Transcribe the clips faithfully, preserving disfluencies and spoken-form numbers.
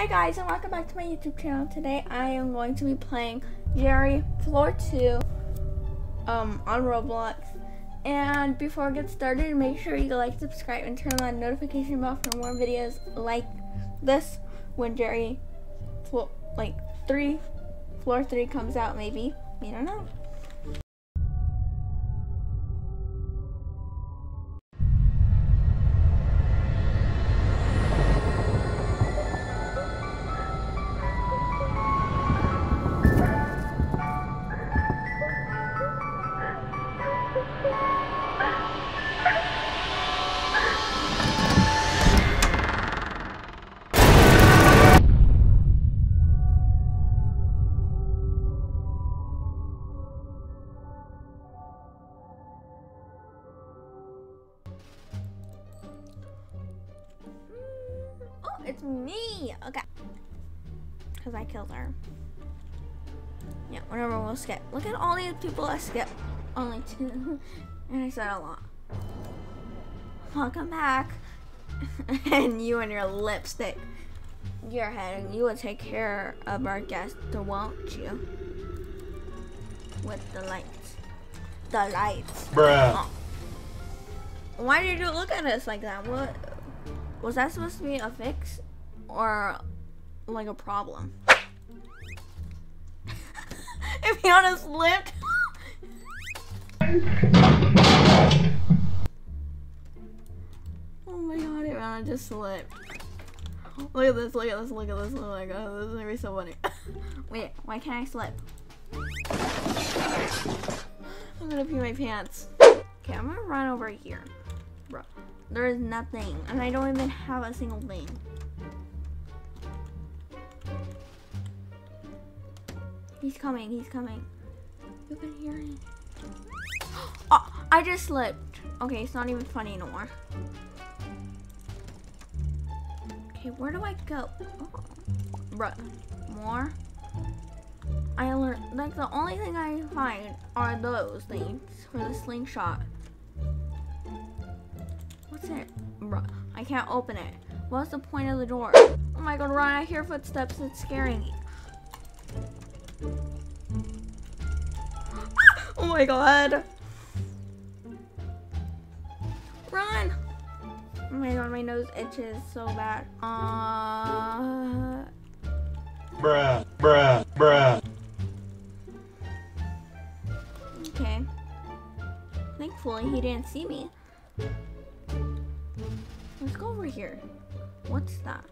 Hi guys, and welcome back to my YouTube channel. Today I am going to be playing Jerry Floor two um, on Roblox. And before I get started, make sure you like, subscribe, and turn on that notification bell for more videos like this when Jerry Floor, like three, Floor three comes out maybe. We don't know. It's me! Okay. Because I killed her. Yeah, whatever, we'll skip. Look at all these people I skipped. Only two. And I said a lot. Welcome back. And you and your lipstick. Your head. And you will take care of our guests, won't you? With the lights. The lights. Bruh. Oh. Why did you look at us like that? What? Was that supposed to be a fix or like a problem? If you want to slip. Oh my god, it ran, I just slipped. Look at this, look at this, look at this. Oh my god, this is gonna be so funny. Wait, why can't I slip? I'm gonna pee my pants. Okay, I'm gonna run over here. Bro. There is nothing, and I don't even have a single thing. He's coming, he's coming. You can hear him. Oh, I just slipped. Okay, it's not even funny anymore. Okay, where do I go? Oh, bruh, more? I learned, like the only thing I find are those things for the slingshot. It. Bruh, I can't open it. What's the point of the door? Oh my god, Ryan, I hear footsteps. It's scaring me. Oh my god. Run. Oh my god, my nose itches so bad. Uh... Bruh, bruh, bruh. Okay. Thankfully, he didn't see me. Let's go over here. What's that?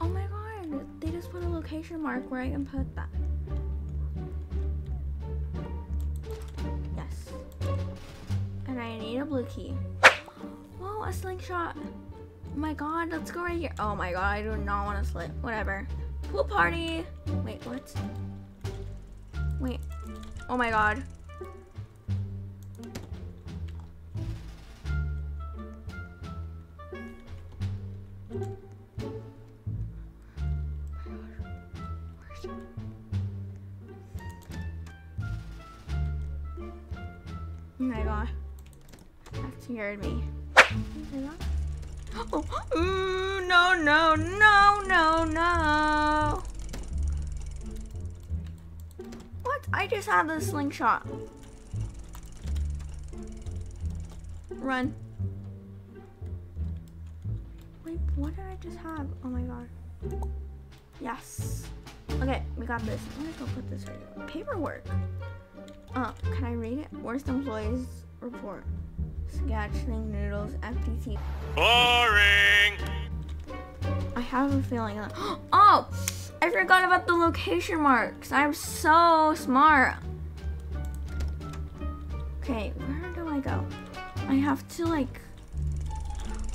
Oh my god, they just put a location mark where I can put that. Yes. And I need a blue key. Whoa, a slingshot. Oh my god, let's go right here. Oh my god, I do not want to slip. Whatever. Pool party. Wait, what? Wait. Oh my god. Oh my god, that scared me. Oh, ooh, no, no, no, no, no. What? I just had the slingshot. Run. Wait, what did I just have? Oh my god. Yes. Okay, we got this. I'm gonna go put this right. Paperwork. Uh, can I read it? Worst employees report. Sketching noodles, F T T. Boring. I have a feeling. That oh, I forgot about the location marks. I'm so smart. Okay, where do I go? I have to like.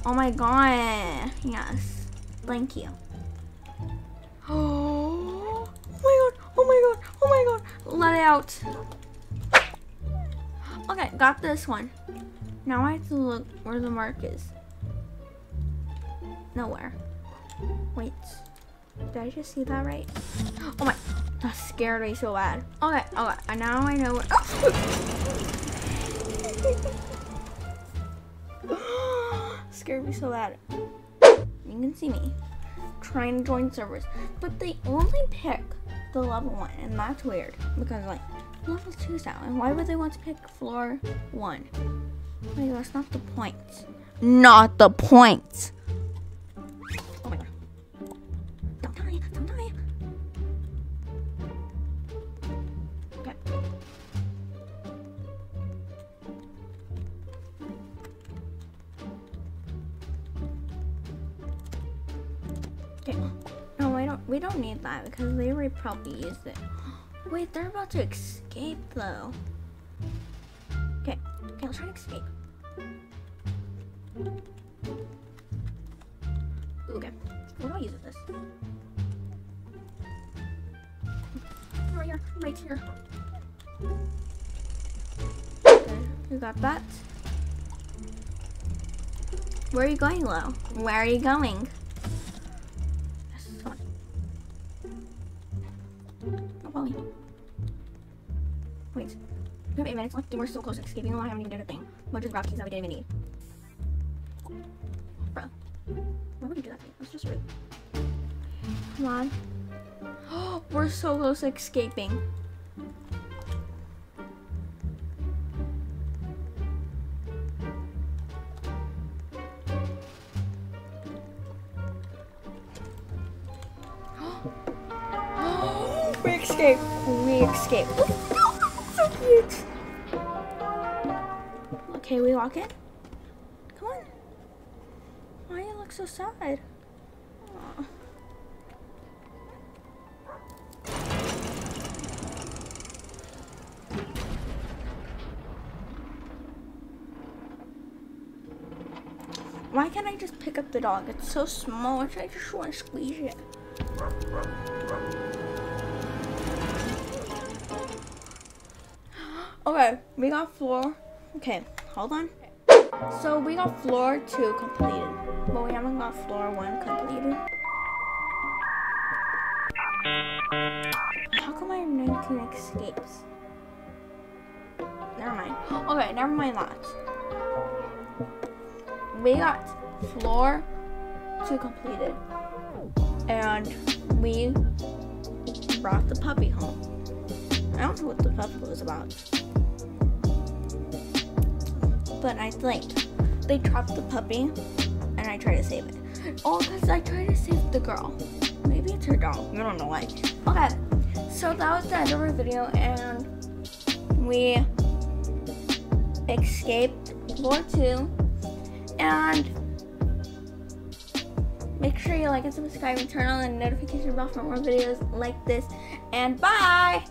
Oh my god. Yes. Thank you. Oh. Oh my god. Oh my god. Oh my god. Let it out. Okay, got this one. Now I have to look where the mark is. Nowhere. Wait. Did I just see that right? Oh my. That scared me so bad. Okay, okay. And now I know where. Oh! Scared me so bad. You can see me. trying to join servers, but they only pick the level one, and that's weird because like level two is out, and why would they want to pick floor one? Like, that's not the point. Not the point. Oh my god! Don't die! Don't die! Okay. Okay. No, we don't. We don't need that because they already probably used it. Wait, they're about to escape though. Okay. Okay, I'll try to escape. Okay, what do I use with this? Right here, right here. Okay, we got that. Where are you going, Lo? Where are you going? Yes, come on. Oh, Wally. Wait, we have eight minutes left and we're so close to escaping. I haven't even done a thing. We'll just grab keys that we didn't even need. Bro, why would you do that? That's just rude. Come on. Oh, we're so close to escaping. We escaped. We escaped. Oh, so cute. Okay, we lock it. Come on. Why do you look so sad? Aww. Why can't I just pick up the dog? It's so small. I just want to squeeze it. Okay, we got floor. Okay, hold on. So we got floor two completed, but we haven't got floor one completed. How come I have nineteen escapes? Never mind. Okay, never mind that. We got floor two completed, and we brought the puppy home. I don't know what the puppy was about. But I think they trapped the puppy and I tried to save it. Oh, because I tried to save the girl. Maybe it's her dog. I don't know why. Okay, so that was the end of our video and we escaped floor two. And make sure you like and subscribe and turn on the notification bell for more videos like this. And bye!